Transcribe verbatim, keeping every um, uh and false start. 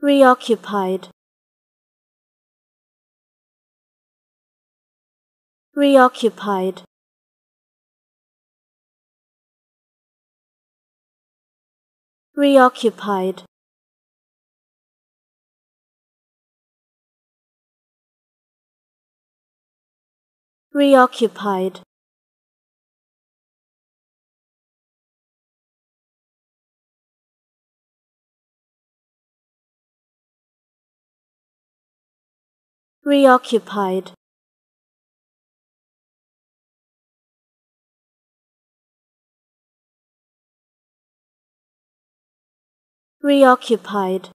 Reoccupied. Reoccupied. Reoccupied. Reoccupied. Reoccupied. Reoccupied.